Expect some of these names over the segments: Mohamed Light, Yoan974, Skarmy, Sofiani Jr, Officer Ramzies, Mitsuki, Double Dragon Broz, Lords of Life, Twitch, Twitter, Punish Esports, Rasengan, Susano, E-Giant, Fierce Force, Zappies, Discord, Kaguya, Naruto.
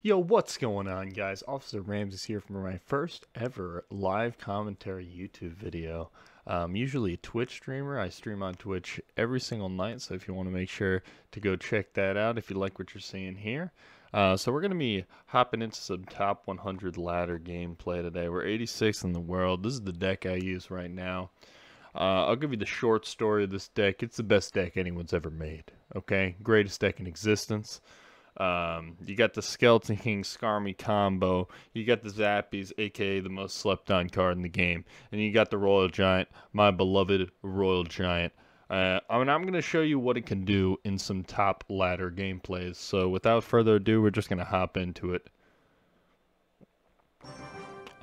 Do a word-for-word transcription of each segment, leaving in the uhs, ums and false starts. Yo, what's going on, guys? Officer Ramzies here for my first ever live commentary YouTube video. I'm usually a Twitch streamer. I stream on Twitch every single night, so if you want to make sure to go check that out if you like what you're seeing here. Uh, so we're going to be hopping into some top one hundred ladder gameplay today. We're eighty-sixth in the world. This is the deck I use right now. Uh, I'll give you the short story of this deck. It's the best deck anyone's ever made, okay? Greatest deck in existence. Um, you got the Skeleton King Skarmy combo, you got the Zappies, aka the most slept on card in the game, and you got the Royal Giant, my beloved Royal Giant. Uh, I mean, I'm going to show you what it can do in some top ladder gameplays, so without further ado, we're just going to hop into it.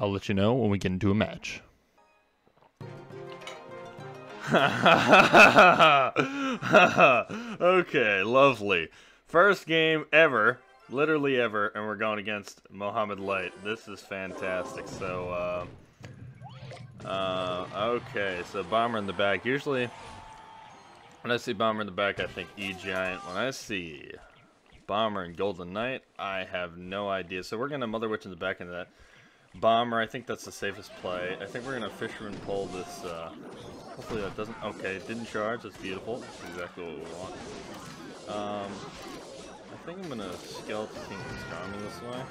I'll let you know when we get into a match. Okay, lovely. First game ever, literally ever, and we're going against Mohamed Light. This is fantastic. So, uh, uh, okay, so Bomber in the back. Usually, when I see Bomber in the back, I think E-Giant. When I see Bomber and Golden Knight, I have no idea. So we're going to Mother Witch in the back into that. Bomber, I think that's the safest play. I think we're going to Fisherman Pole this. Uh, hopefully that doesn't. Okay, it didn't charge. That's beautiful. That's exactly what we want. Um, I think I'm going to Skeleton King Skarmy this way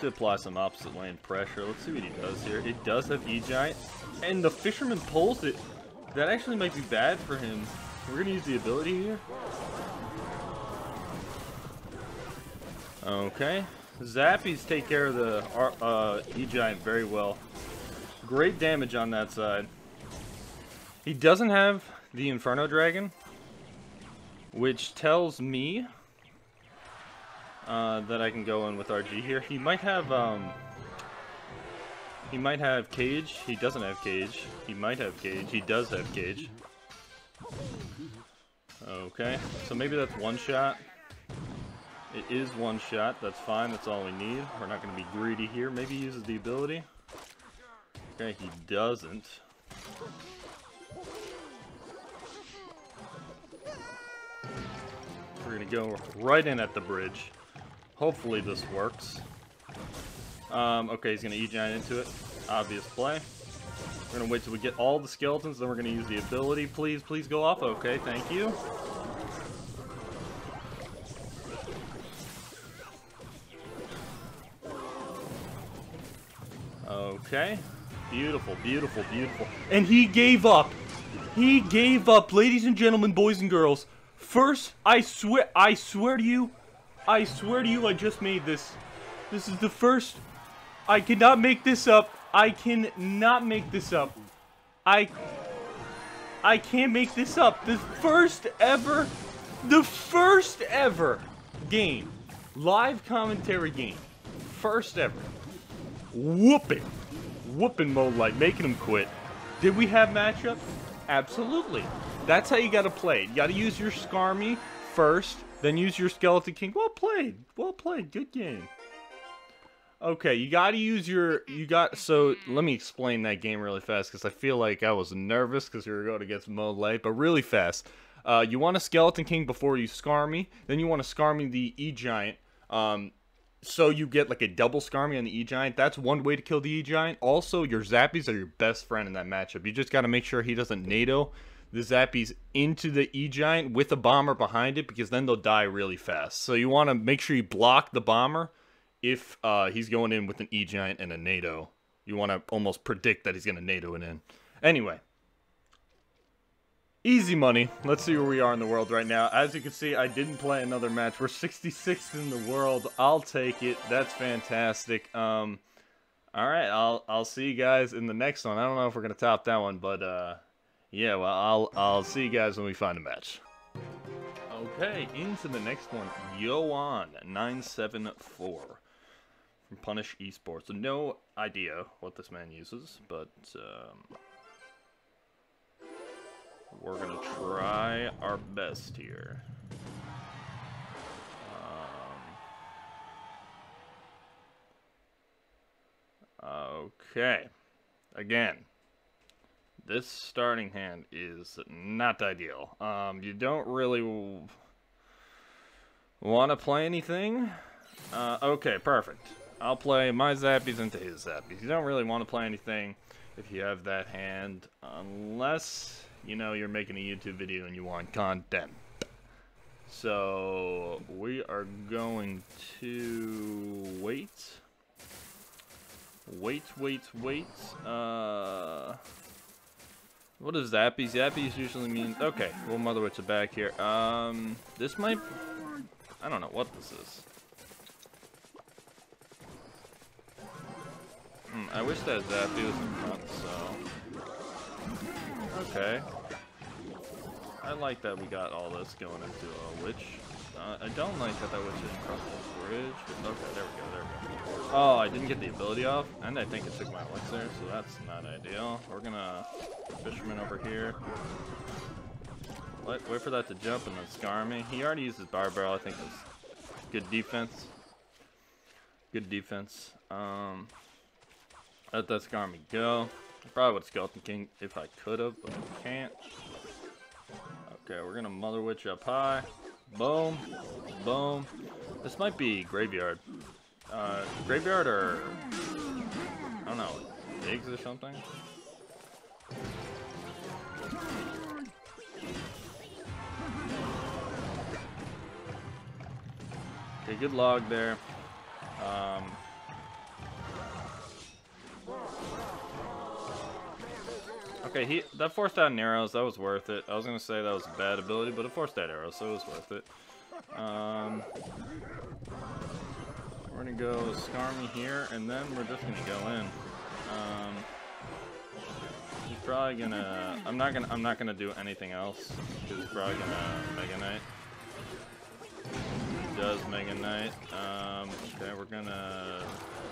to apply some opposite lane pressure. Let's see what he does here. He does have E-Giant, and the Fisherman pulls it. That actually might be bad for him. We're going to use the ability here. Okay. Zappies take care of the uh, E-Giant very well. Great damage on that side. He doesn't have the Inferno Dragon, which tells me uh, that I can go in with R G here. He might have, um, he might have Cage. He doesn't have Cage. He might have Cage. He does have Cage. Okay, so maybe that's one shot. It is one shot. That's fine. That's all we need. We're not going to be greedy here. Maybe he uses the ability. Okay, he doesn't. We're going to go right in at the bridge. Hopefully this works. Um, okay, he's going to E-Giant into it. Obvious play. We're going to wait till we get all the skeletons, then we're going to use the ability. Please, please go off. Okay, thank you. Okay. Beautiful, beautiful, beautiful. And he gave up. He gave up, ladies and gentlemen, boys and girls. First, I swear, I swear to you, I swear to you, I just made this. This is the first. I cannot make this up. I cannot make this up. I, I can't make this up. The first ever, the first ever game, live commentary game, first ever. Whooping, whooping Mode Light, making him quit. Did we have matchup? Absolutely. That's how you gotta play. You gotta use your Skarmy first, then use your Skeleton King. Well played, well played, good game. Okay, you gotta use your, you got, so let me explain that game really fast, because I feel like I was nervous because we were going against Mode Light, but really fast. Uh, you want a Skeleton King before you Skarmy, then you want to Skarmy the E-Giant, um, so you get like a double Skarmy on the E-Giant. That's one way to kill the E-Giant. Also, your Zappies are your best friend in that matchup. You just gotta make sure he doesn't NATO the Zappies into the E-Giant with a Bomber behind it, because then they'll die really fast. So you want to make sure you block the Bomber if uh, he's going in with an E-Giant and a NATO. You want to almost predict that he's going to NATO it in. Anyway. Easy money. Let's see where we are in the world right now. As you can see, I didn't play another match. We're sixty-sixth in the world. I'll take it. That's fantastic. Um, Alright, I'll, I'll see you guys in the next one. I don't know if we're going to top that one, but... Uh, Yeah, well, I'll, I'll see you guys when we find a match. Okay, into the next one. Yoan nine seven four from Punish Esports. No idea what this man uses, but um, we're going to try our best here. Um, okay. Again. This starting hand is not ideal. Um, you don't really want to play anything. Uh, okay, perfect. I'll play my Zappies into his Zappies. You don't really want to play anything if you have that hand, unless, you know, you're making a YouTube video and you want content. So, we are going to wait. Wait, wait, wait. Uh, what is Zappies? Zappies usually mean... Okay, we'll Mother Witch it back here. Um, this might... I don't know what this is. Hmm, I wish that Zappy was in front, so... Okay. I like that we got all this going into a witch. Uh, I don't like that that witch didn't cross the bridge. Okay, there we go, there we go. Oh, I didn't get the ability off, and I think it took my elixir, so that's not ideal. We're gonna fisherman over here. Wait, wait for that to jump and then scar me. He already used his bar barrel, I think that's good defense. Good defense. Um, let that scar me go. I probably would Skeleton King if I could have, but I can't. Okay, we're gonna Mother Witch up high. Boom. Boom. This might be Graveyard. Uh, graveyard or... I don't know, Eggs or something? Okay, good log there. Um... Okay, he, that forced down arrows, that was worth it. I was going to say that was a bad ability, but it forced down arrows, so it was worth it. Um, we're going to go Skarmy here, and then we're just going to go in. Um, he's probably going to... I'm not going to I'm not gonna do anything else, because he's probably going to Mega Knight. He does Mega Knight. Um, okay, we're going to...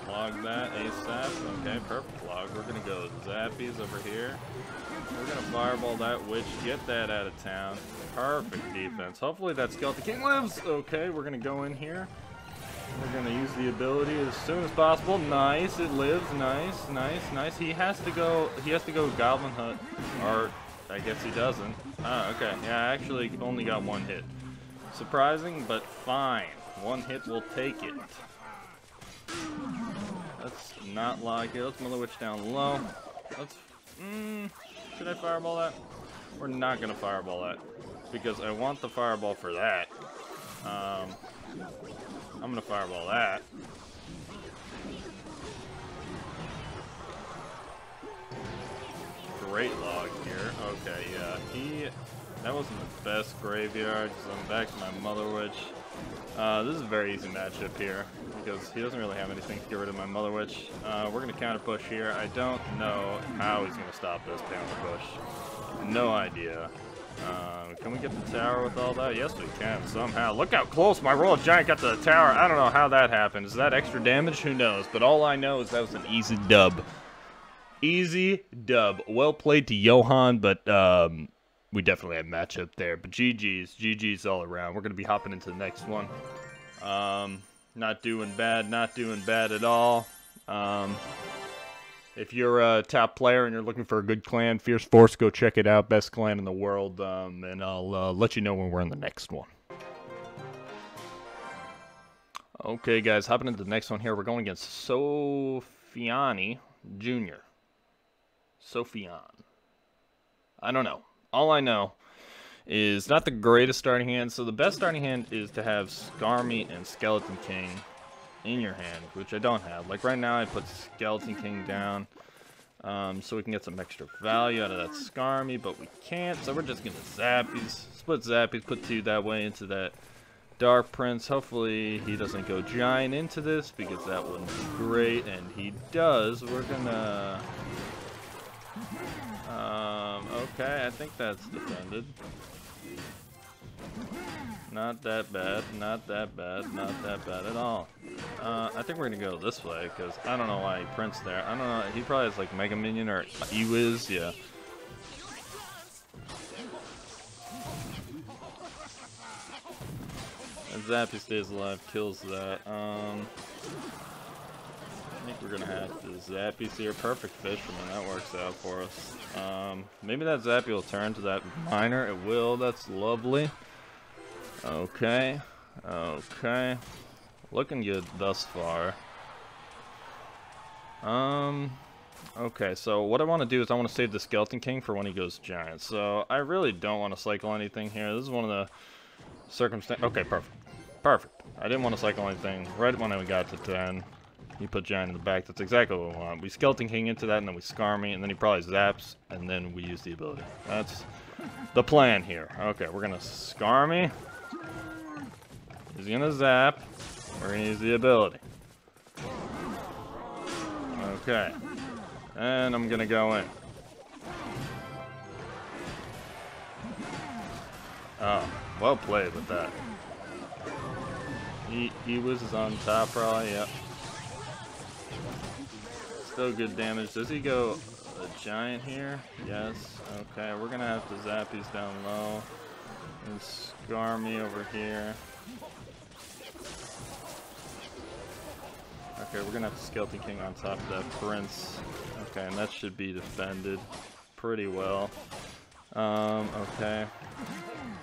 Log that ASAP. Okay, perfect log. We're gonna go Zappies over here. We're gonna fireball that witch, get that out of town. Perfect defense. Hopefully that Skeleton King lives. Okay, we're gonna go in here. We're gonna use the ability as soon as possible. Nice, it lives. Nice, nice, nice. He has to go. He has to go Goblin Hut, or I guess he doesn't. Ah, okay. Yeah, I actually only got one hit. Surprising, but fine. One hit will take it. Let's not lock here. Let's Mother Witch down low. Let's. Mm, should I fireball that? We're not gonna fireball that because I want the fireball for that. Um, I'm gonna fireball that. Great log here. Okay, yeah. He. That wasn't the best graveyard. So I'm back to my Mother Witch. Uh, this is a very easy matchup here, because he doesn't really have anything to get rid of my Mother Witch. Uh, we're going to counter push here. I don't know how he's going to stop this counter push. No idea. Um, can we get the tower with all that? Yes, we can, somehow. Look how close my Royal Giant got to the tower. I don't know how that happened. Is that extra damage? Who knows? But all I know is that was an easy dub. Easy dub. Well played to Yohan, but... Um, we definitely had matchup there, but G G's, G G's all around. We're going to be hopping into the next one. Um, not doing bad, not doing bad at all. Um, if you're a top player and you're looking for a good clan, Fierce Force, go check it out. Best clan in the world, um, and I'll uh, let you know when we're in the next one. Okay, guys, hopping into the next one here. We're going against Sofiani Junior Sofian. I don't know. All I know is not the greatest starting hand. So the best starting hand is to have Skarmy and Skeleton King in your hand, which I don't have. Like right now, I put Skeleton King down um, so we can get some extra value out of that Skarmy, but we can't. So we're just going to Zappies, split Zappies, put two that way into that Dark Prince. Hopefully he doesn't go Giant into this because that wouldn't be great. And he does. We're going to... Um, okay, I think that's defended. Not that bad, not that bad, not that bad at all. Uh, I think we're gonna go this way, because I don't know why he prints there. I don't know, he probably has like Mega Minion or E-Wiz, yeah. And Zappy stays alive, kills that. Um... I think we're going to have to Zappies here. Perfect fisherman. That works out for us. Um, maybe that Zappy will turn to that miner. It will. That's lovely. Okay. Okay. Looking good thus far. Um, okay, so what I want to do is I want to save the Skeleton King for when he goes giant. So I really don't want to cycle anything here. This is one of the circumstances. Okay, perfect. Perfect. I didn't want to cycle anything. Right when we got to ten, he put giant in the back. That's exactly what we want. We Skeleton King into that, and then we Skarmy, and then he probably zaps, and then we use the ability. That's the plan here. Okay, we're going to Skarmy. He's going to zap. We're going to use the ability. Okay. And I'm going to go in. Oh, well played with that. He, he was on top probably, yep. Still good damage. Does he go a giant here? Yes. Okay, we're going to have to zap these down low. And Scar me over here. Okay, we're gonna have the Skeleton King on top of that Prince. Okay, and that should be defended pretty well. Um, okay.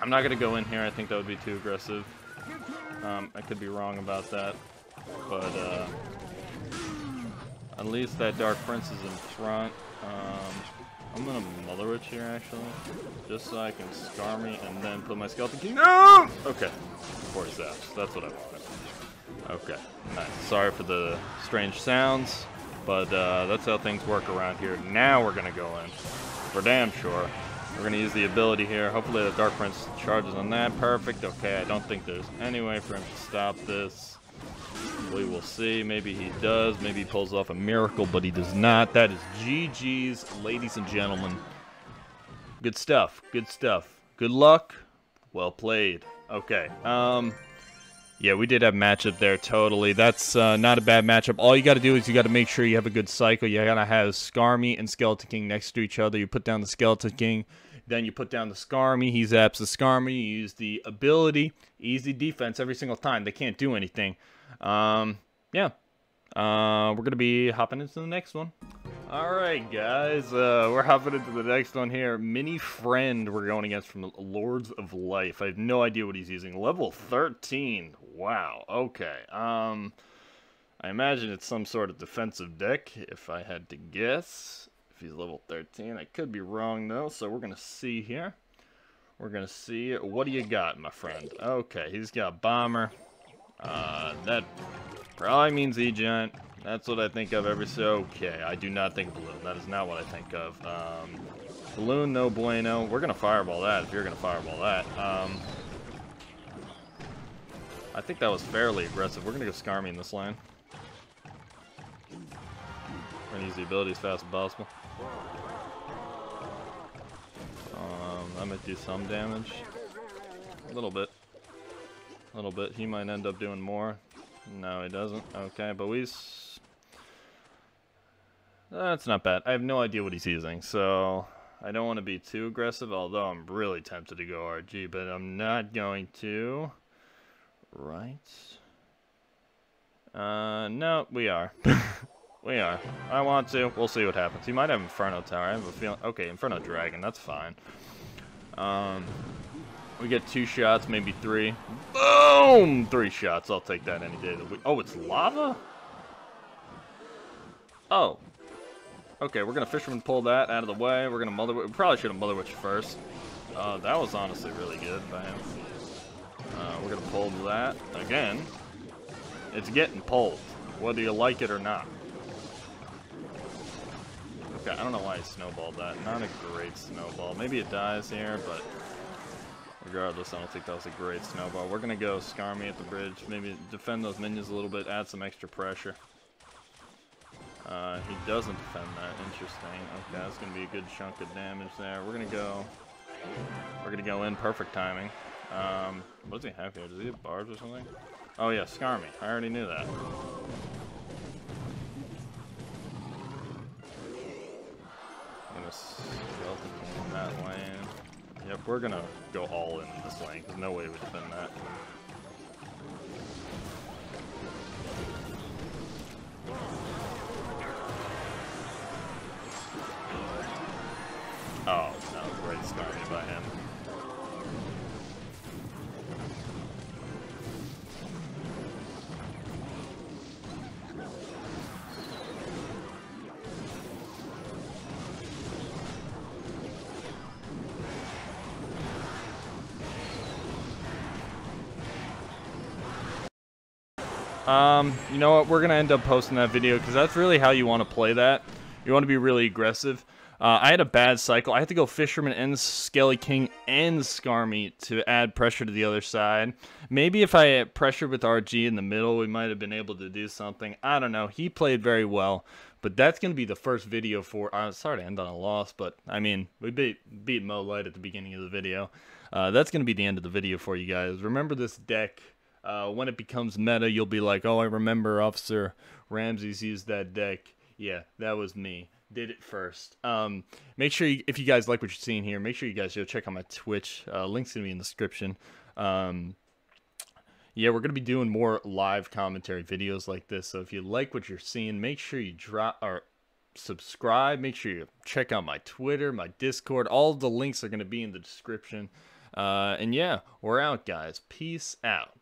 I'm not gonna go in here, I think that would be too aggressive. Um, I could be wrong about that. But, uh... at least that Dark Prince is in front. Um, I'm gonna Mother Witch here, actually. Just so I can Scar me and then put my Skeleton King- No! Okay. Before he zaps. That's what I want. Okay, nice. Sorry for the strange sounds, but uh, that's how things work around here. Now we're going to go in, for damn sure. We're going to use the ability here. Hopefully the Dark Prince charges on that. Perfect. Okay, I don't think there's any way for him to stop this. We will see. Maybe he does. Maybe he pulls off a miracle, but he does not. That is G G's, ladies and gentlemen. Good stuff. Good stuff. Good luck. Well played. Okay, um... yeah, we did have matchup there, totally. That's uh, not a bad matchup. All you got to do is you got to make sure you have a good cycle. You got to have Skarmy and Skeleton King next to each other. You put down the Skeleton King, then you put down the Skarmy. He zaps the Skarmy. You use the ability. Easy defense every single time. They can't do anything. Um, yeah. Uh, we're going to be hopping into the next one. All right, guys. Uh, we're hopping into the next one here. Mini Friend we're going against from Lords of Life. I have no idea what he's using. Level thirteen. Wow. Okay. Um, I imagine it's some sort of defensive deck, if I had to guess. If he's level thirteen. I could be wrong, though, so we're going to see here. We're going to see. What do you got, my friend? Okay, he's got Bomber. Uh, that... probably means E-Giant. That's what I think of every so. Okay, I do not think Balloon. That is not what I think of. Um, Balloon, no bueno. We're going to fireball that if you're going to fireball that. Um, I think that was fairly aggressive. We're going to go Skarmy in this lane. We're going to use the ability as fast as possible. Um, that might do some damage. A little bit. A little bit. He might end up doing more. No, he doesn't. Okay, but we's... that's not bad. I have no idea what he's using, so I don't want to be too aggressive, although I'm really tempted to go R G, but I'm not going to. Right? Uh, no, we are. We are. I want to. We'll see what happens. He might have Inferno Tower. I have a feeling... okay, Inferno Dragon. That's fine. Um... We get two shots, maybe three. Boom! Three shots. I'll take that any day of the week. Oh, it's lava? Oh. Okay, we're going to Fisherman pull that out of the way. We're going to Mother Witch. We probably should have Mother Witch first. Uh, that was honestly really good by him. Uh, we're going to pull that again. It's getting pulled, whether you like it or not. Okay, I don't know why he snowballed that. Not a great snowball. Maybe it dies here, but... regardless, I don't think that was a great snowball. We're going to go Skarmy at the bridge. Maybe defend those minions a little bit. Add some extra pressure. Uh, he doesn't defend that. Interesting. Okay, that's going to be a good chunk of damage there. We're going to go... we're going to go in. Perfect timing. Um, what does he have here? Does he have barbs or something? Oh, yeah. Skarmy. I already knew that. I'm going to skeleton in that lane. Yep, we're gonna go all in this lane, because no way we defend that. Oh, that was great Skarmy by him. Um, you know what? We're going to end up posting that video because that's really how you want to play that. You want to be really aggressive. Uh, I had a bad cycle. I had to go Fisherman and Skelly King and Skarmy to add pressure to the other side. Maybe if I had pressured with R G in the middle, we might have been able to do something. I don't know. He played very well. But that's going to be the first video for... Uh, sorry to end on a loss, but, I mean, we beat, beat Mo Light at the beginning of the video. Uh, that's going to be the end of the video for you guys. Remember this deck. Uh, when it becomes meta, you'll be like, oh, I remember Officer Ramzies used that deck. Yeah, that was me. Did it first. Um, make sure you, if you guys like what you're seeing here, make sure you guys go check out my Twitch. Uh, link's gonna be in the description. Um, yeah, we're gonna be doing more live commentary videos like this. So if you like what you're seeing, make sure you drop or subscribe. Make sure you check out my Twitter, my Discord. All the links are gonna be in the description. Uh, and yeah, we're out, guys. Peace out.